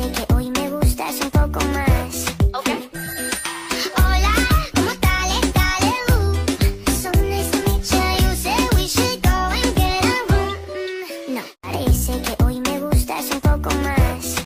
Así que hoy me gustas un poco más. Okay.